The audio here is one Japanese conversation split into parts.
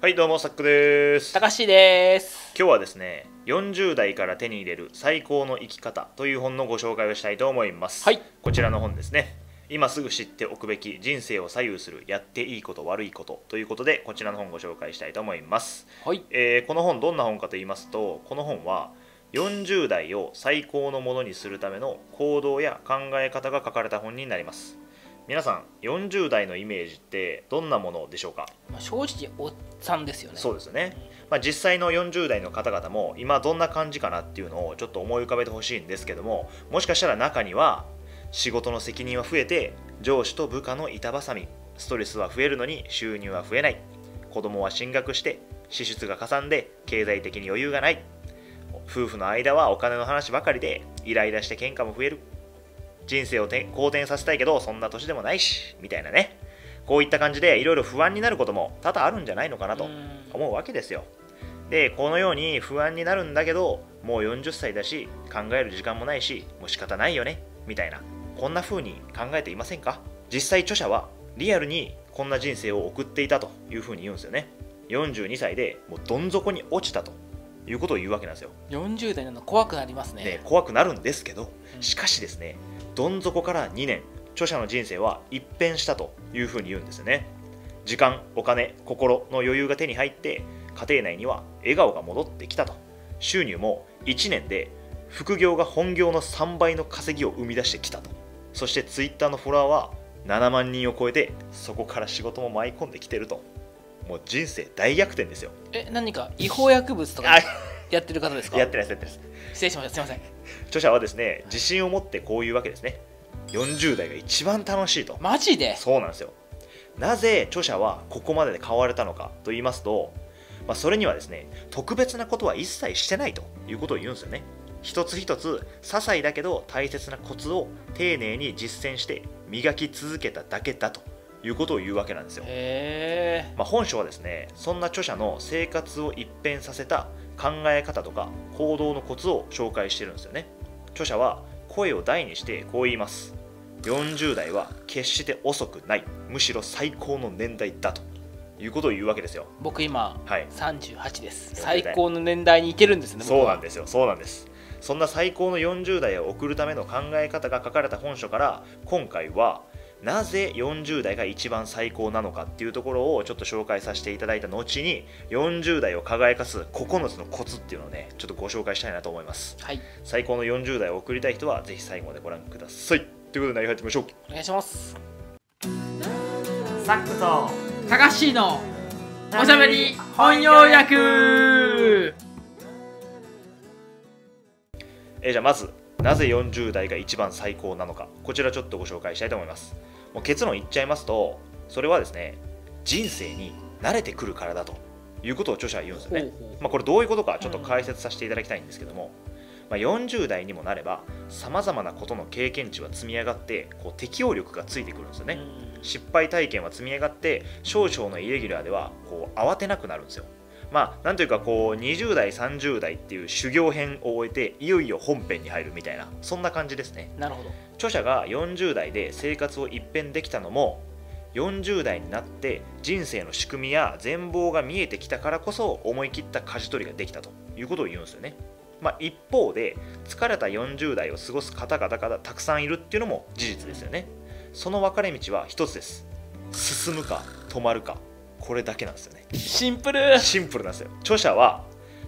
はいどうも、サックです。たかしです。今日はですね、40代から手に入れる最高の生き方という本のご紹介をしたいと思います。はい、こちらの本ですね。今すぐ知っておくべき人生を左右するやっていいこと悪いことということで、こちらの本をご紹介したいと思います。はい、この本どんな本かと言いますと、この本は40代を最高のものにするための行動や考え方が書かれた本になります。皆さん40代のイメージってどんなものでしょうか。正直おっさんですよね。そうですよね、実際の40代の方々も今どんな感じかなっていうのをちょっと思い浮かべてほしいんですけども、もしかしたら中には仕事の責任は増えて上司と部下の板挟み、ストレスは増えるのに収入は増えない、子供は進学して支出がかさんで経済的に余裕がない、夫婦の間はお金の話ばかりでイライラして喧嘩も増える、人生を好転させたいけどそんな年でもないしみたいなね、こういった感じでいろいろ不安になることも多々あるんじゃないのかなと思うわけですよ。でこのように不安になるんだけど、もう40歳だし考える時間もないしもう仕方ないよねみたいな、こんな風に考えていませんか。実際著者はリアルにこんな人生を送っていたという風に言うんですよね。42歳でもうどん底に落ちたということを言うわけなんですよ。40代なの怖くなりますね。で怖くなるんですけど、しかしですね、どん底から2年、著者の人生は一変したというふうに言うんですよね。時間、お金、心の余裕が手に入って、家庭内には笑顔が戻ってきたと、収入も1年で副業が本業の3倍の稼ぎを生み出してきたと、そして Twitter のフォロワーは7万人を超えて、そこから仕事も舞い込んできてると、もう人生大逆転ですよ。何か違法薬物とかやってる方ですか。やってないです、やってないです。失礼しました、すいません。著者はですね、自信を持ってこういうわけですね。40代が一番楽しいと。マジで？そうなんですよ。なぜ著者はここまでで変われたのかと言いますと、それにはですね、特別なことは一切してないということを言うんですよね。一つ一つ些細だけど大切なコツを丁寧に実践して磨き続けただけだということを言うわけなんですよ。本書はですね、そんな著者の生活を一変させた考え方とか行動のコツを紹介してるんですよね。著者は声を大にしてこう言います。40代は決して遅くない、むしろ最高の年代だということを言うわけですよ。僕今、38です。最高の年代に行けるんですね。そうなんですよ、そうなんです。そんな最高の40代を送るための考え方が書かれた本書から、今回はなぜ40代が一番最高なのかっていうところをちょっと紹介させていただいた後に、40代を輝かす9つのコツっていうのをね、ちょっとご紹介したいなと思います、最高の40代を送りたい人はぜひ最後までご覧くださいということで、やってみましょう。お願いします。サックとたかしのおしゃべり本洋訳。じゃあまず、なぜ40代が一番最高なのか、こちらちょっとご紹介したいと思います。もう結論言っちゃいますと、それはですね、人生に慣れてくるからだということを著者は言うんですよね。これどういうことかちょっと解説させていただきたいんですけども、40代にもなればさまざまなことの経験値は積み上がって、こう適応力がついてくるんですよね。失敗体験は積み上がって、少々のイレギュラーではこう慌てなくなるんですよ。なんというかこう20代30代っていう修行編を終えて、いよいよ本編に入るみたいな、そんな感じですね。なるほど。著者が40代で生活を一変できたのも、40代になって人生の仕組みや全貌が見えてきたからこそ、思い切った舵取りができたということを言うんですよね。一方で疲れた40代を過ごす方々がたくさんいるっていうのも事実ですよね。その分かれ道は一つです。進むか止まるか、これだけなんですよね。シンプル、シンプルなんですよ。著者は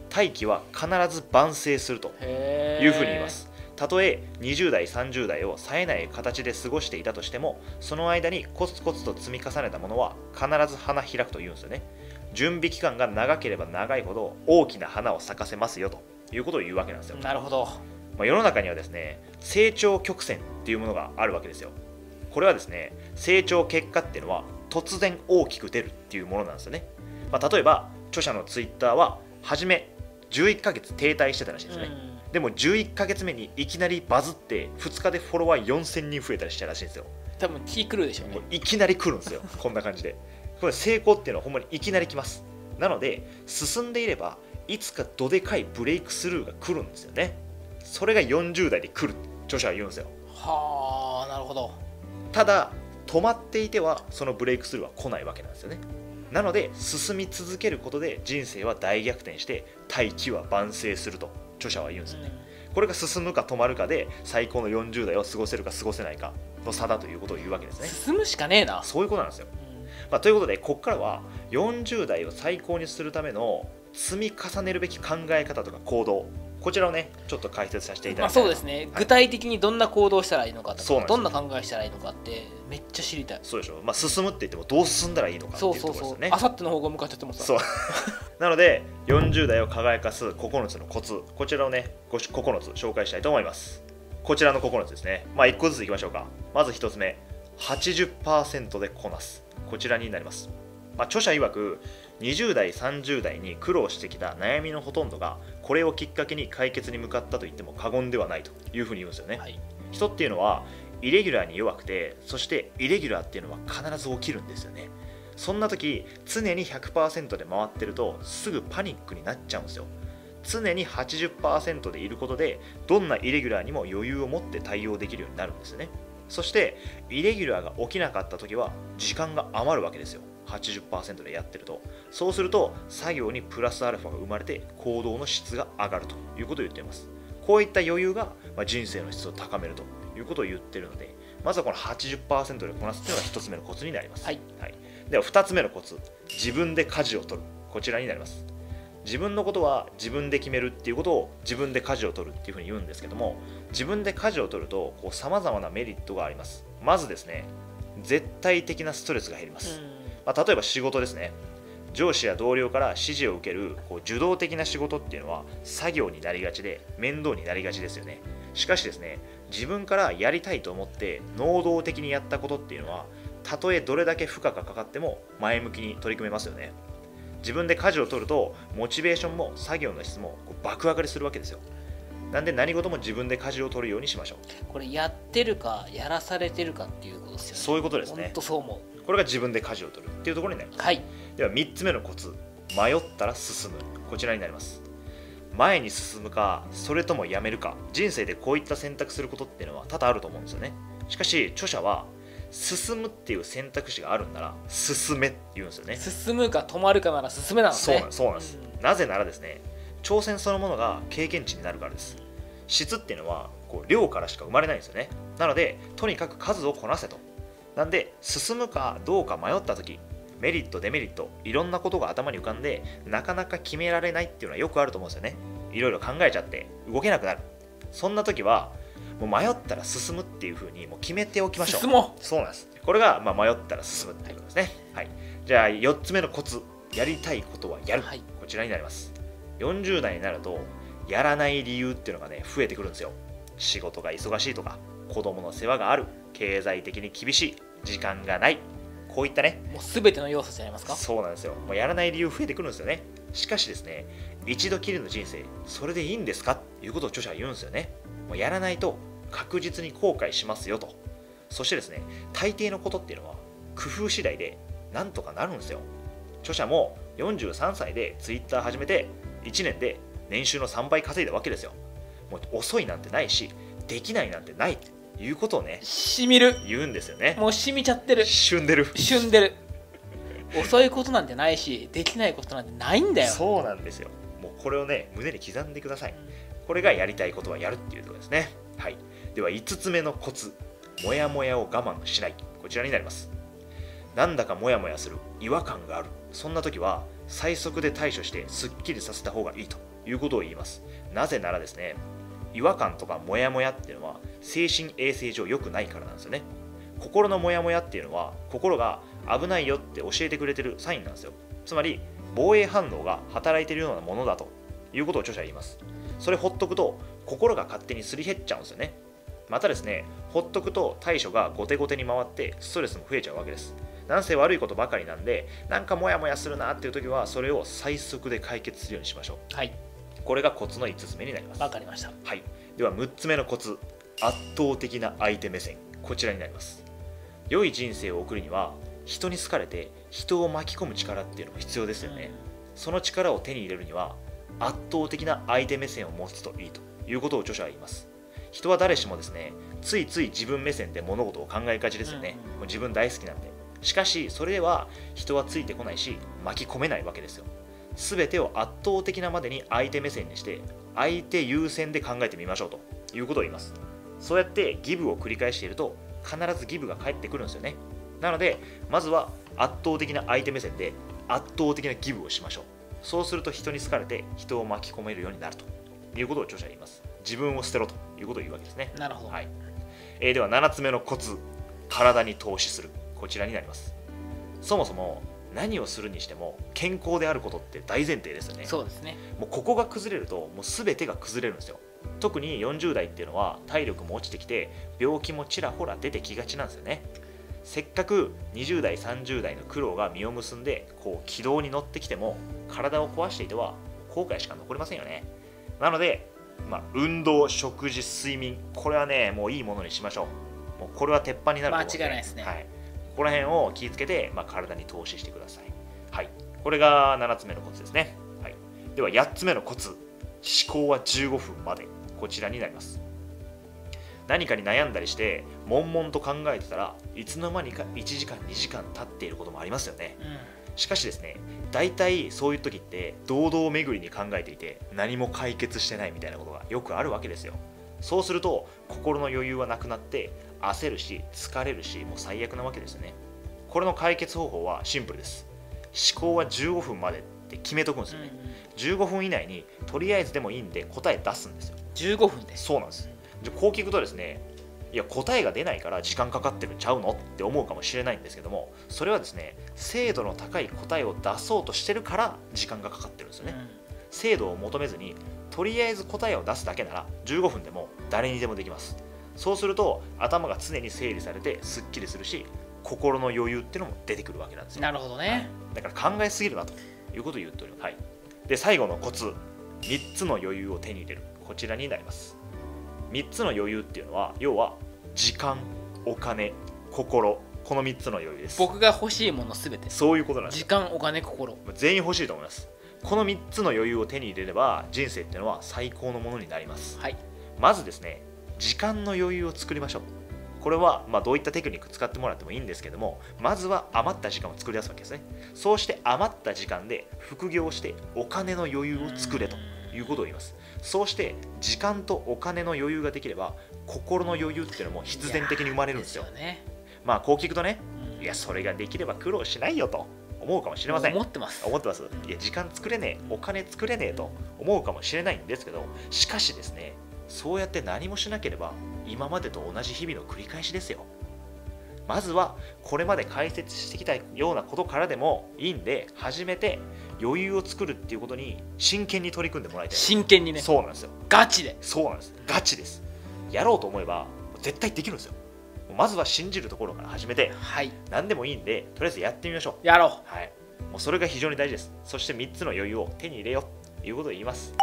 大器は必ず晩成するというふうに言います。たとえ20代30代を冴えない形で過ごしていたとしても、その間にコツコツと積み重ねたものは必ず花開くというんですよね。準備期間が長ければ長いほど大きな花を咲かせますよということを言うわけなんですよ。なるほど。世の中にはですね、成長曲線っていうものがあるわけですよ。これはですね、成長結果っていうのは突然大きく出るっていうものなんですよね。例えば著者のツイッターは初め11ヶ月停滞してたらしいですね。でも11ヶ月目にいきなりバズって、2日でフォロワー4000人増えたりしたらしいんですよ。多分気くるでしょうね。もういきなり来るんですよこんな感じで。これ成功っていうのはほんまにいきなり来ます。なので進んでいればいつかどでかいブレイクスルーが来るんですよね。それが40代で来るって著者は言うんですよ。はあ、なるほど。ただ止まっていてはそのブレイクスルーは来ないわけなんですよね。なので進み続けることで人生は大逆転して大器は晩成すると著者は言うんですよね。これが進むか止まるかで最高の40代を過ごせるか過ごせないかの差だということを言うわけですね。進むしかねえな、そういうことなんですよ。ということでここからは40代を最高にするための積み重ねるべき考え方とか行動、こちらをねちょっと解説させていただきたい。まあそうですね、はい、具体的にどんな行動をしたらいいのかとか、ね、どんな考えしたらいいのかってめっちゃ知りたい。そうでしょ、まあ、進むって言ってもどう進んだらいいのかっていうところですよね。あさっての方向向かっちゃってもさ、そうなので40代を輝かす9つのコツ、こちらをね9つ紹介したいと思います。こちらの9つですね、まあ、1個ずついきましょうか。まず1つ目、 80% でこなす、こちらになります。まあ、著者曰く20代30代に苦労してきた悩みのほとんどがこれをきっかけに解決に向かったと言っても過言ではないというふうに言うんですよね。はい、人っていうのはイレギュラーに弱くて、そしてイレギュラーっていうのは必ず起きるんですよね。そんな時常に 100% で回ってるとすぐパニックになっちゃうんですよ。常に 80% でいることでどんなイレギュラーにも余裕を持って対応できるようになるんですよね。そしてイレギュラーが起きなかった時は時間が余るわけですよ。80% でやってると、そうすると作業にプラスアルファが生まれて行動の質が上がるということを言っています。こういった余裕が人生の質を高めるということを言っているので、まずはこの 80% でこなすというのが1つ目のコツになります。はいはい、では2つ目のコツ、自分で舵を取る、こちらになります。自分のことは自分で決めるっていうことを自分で舵を取るっていうふうに言うんですけども、自分で舵を取るとさまざまなメリットがあります。まずですね、絶対的なストレスが減ります。例えば仕事ですね、上司や同僚から指示を受ける受動的な仕事っていうのは作業になりがちで面倒になりがちですよね。しかしですね、自分からやりたいと思って能動的にやったことっていうのはたとえどれだけ負荷がかかっても前向きに取り組めますよね。自分で舵を取るとモチベーションも作業の質も爆上がりするわけですよ。なんで何事も自分で舵を取るようにしましょう。これやってるかやらされてるかっていうことですよね。そういうことですね。本当そう思う。これが自分で舵を取るっていうところになります。はい、では3つ目のコツ、迷ったら進む、こちらになります。前に進むかそれともやめるか、人生でこういった選択することっていうのは多々あると思うんですよね。しかし著者は進むっていう選択肢があるんなら進めって言うんですよね。進むか止まるかなら進めなんですね。そうなんです、なぜならですね、挑戦そのものが経験値になるからです。質っていうのは量からしか生まれないんですよね。なのでとにかく数をこなせと。なんで進むかどうか迷った時、メリットデメリットいろんなことが頭に浮かんでなかなか決められないっていうのはよくあると思うんですよね。いろいろ考えちゃって動けなくなる。そんな時はもう迷ったら進むっていう風にもう決めておきましょう。進もう。そうなんです。これが迷ったら進むっていうことですね。はい、じゃあ4つ目のコツ、やりたいことはやる、はい、こちらになります。40代になるとやらない理由っていうのがね増えてくるんですよ。仕事が忙しいとか、子供の世話がある、経済的に厳しい、時間がない、こういったねもう全ての要素じゃないますか。そうなんですよ。もうやらない理由増えてくるんですよね。しかしですね、一度きりの人生それでいいんですかっていうことを著者は言うんですよね。もうやらないと確実に後悔しますよと。そしてですね、大抵のことっていうのは工夫次第でなんとかなるんですよ。著者も43歳で Twitter 始めて1年で年収の3倍稼いだわけですよ。もう遅いなんてないしできないなんてないっていうことをね、しみる言うんですよね。もうしみちゃってる、しゅんでるしゅんでる遅いことなんてないしできないことなんてないんだよ。そうなんですよ。もうこれをね胸に刻んでください。これがやりたいことはやるっていうところですね。はい、では5つ目のコツ、モヤモヤを我慢しない、こちらになります。なんだかモヤモヤする、違和感がある、そんな時は最速で対処してすっきりさせた方がいいということを言います。なぜならですね、違和感とかモヤモヤっていうのは精神衛生上良くないからなんですよね。心のモヤモヤっていうのは心が危ないよって教えてくれてるサインなんですよ。つまり防衛反応が働いているようなものだということを著者は言います。それほっとくと心が勝手にすり減っちゃうんですよね。またですね、ほっとくと対処が後手後手に回ってストレスも増えちゃうわけです。なんせ悪いことばかりなんで、なんかモヤモヤするなっていう時はそれを最速で解決するようにしましょう。はい、これがコツの5つ目になります。わかりました。はい、では6つ目のコツ、圧倒的な相手目線、こちらになります。良い人生を送るには人に好かれて人を巻き込む力っていうのも必要ですよね。その力を手に入れるには圧倒的な相手目線を持つといいということを著者は言います。人は誰しもですね、ついつい自分目線で物事を考えがちですよね。自分大好きなんで。しかしそれでは人はついてこないし巻き込めないわけですよ。全てを圧倒的なまでに相手目線にして相手優先で考えてみましょうということを言います。そうやってギブを繰り返していると必ずギブが返ってくるんですよね。なのでまずは圧倒的な相手目線で圧倒的なギブをしましょう。そうすると人に好かれて人を巻き込めるようになるということを著者は言います。自分を捨てろということを言うわけですね。なるほど、はい。では7つ目のコツ、体に投資する、こちらになります。そもそも何をするにしても健康であることって大前提ですよね。そうですね。もうここが崩れるともう全てが崩れるんですよ。特に40代っていうのは体力も落ちてきて病気もちらほら出てきがちなんですよね。せっかく20代30代の苦労が実を結んでこう軌道に乗ってきても体を壊していては後悔しか残りませんよね。なので、運動、食事、睡眠、これはねもういいものにしましょう。もうこれは鉄板になると思うんで、間違いないですね、はい。この辺を気をつけて、体に投資してください、はい。これが7つ目のコツですね、はい。では8つ目のコツ、思考は15分まで、こちらになります。何かに悩んだりして悶々と考えてたらいつの間にか1時間2時間経っていることもありますよね、うん、しかしですね、大体そういう時って堂々巡りに考えていて何も解決してないみたいなことがよくあるわけですよ。そうすると心の余裕はなくなって焦るし疲れるしもう最悪なわけですよね。これの解決方法はシンプルです。思考は15分までって決めとくんですよね、うん、15分以内にとりあえずでもいいんで答え出すんですよ。15分で。そうなんです。こう聞くとですね、いや答えが出ないから時間かかってるんちゃうのって思うかもしれないんですけども、それはですね、精度の高い答えを出そうとしてるから時間がかかってるんですよね、うん、精度を求めずにとりあえず答えを出すだけなら15分でも誰にでもできます。そうすると頭が常に整理されてすっきりするし心の余裕っていうのも出てくるわけなんですよ。なるほどね、はい、だから考えすぎるなということを言っております、はい。で最後のコツ、3つの余裕を手に入れる、こちらになります。3つの余裕っていうのは要は時間、お金、心、この3つの余裕です。僕が欲しいものすべて、そういうことなんです。時間、お金、心、全員欲しいと思います。この3つの余裕を手に入れれば人生っていうのは最高のものになります、はい。まずですね、時間の余裕を作りましょう。これはどういったテクニック使ってもらってもいいんですけども、まずは余った時間を作り出すわけですね。そうして余った時間で副業してお金の余裕を作れということを言います。そうして時間とお金の余裕ができれば心の余裕っていうのも必然的に生まれるんですよ。こう聞くとね、いやそれができれば苦労しないよと思うかもしれません。思ってます。いや時間作れねえ、お金作れねえと思うかもしれないんですけど、しかしですね、そうやって何もしなければ今までと同じ日々の繰り返しですよ。まずはこれまで解説してきたようなことからでもいいんで始めて余裕を作るっていうことに真剣に取り組んでもらいたい。真剣にね。そうなんですよ。ガチで。そうなんです、ガチです。やろうと思えば絶対できるんですよ。まずは信じるところから始めて、はい、何でもいいんでとりあえずやってみましょう。やろう、はい、もうそれが非常に大事です。そして3つの余裕を手に入れようということを言います。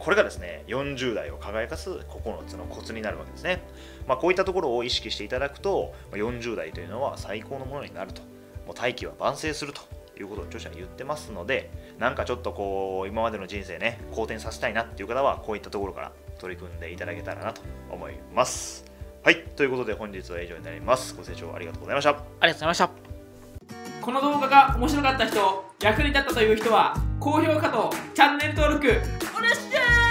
これがですね、40代を輝かす9つのコツになるわけですね。こういったところを意識していただくと、40代というのは最高のものになると。もう大器は晩成するということを著者は言ってますので、なんかちょっとこう今までの人生ね、好転させたいなっていう方はこういったところから取り組んでいただけたらなと思います。はい、ということで本日は以上になります。ご清聴ありがとうございました。ありがとうございました。この動画が面白かった人、役に立ったという人は高評価とチャンネル登録お願いします。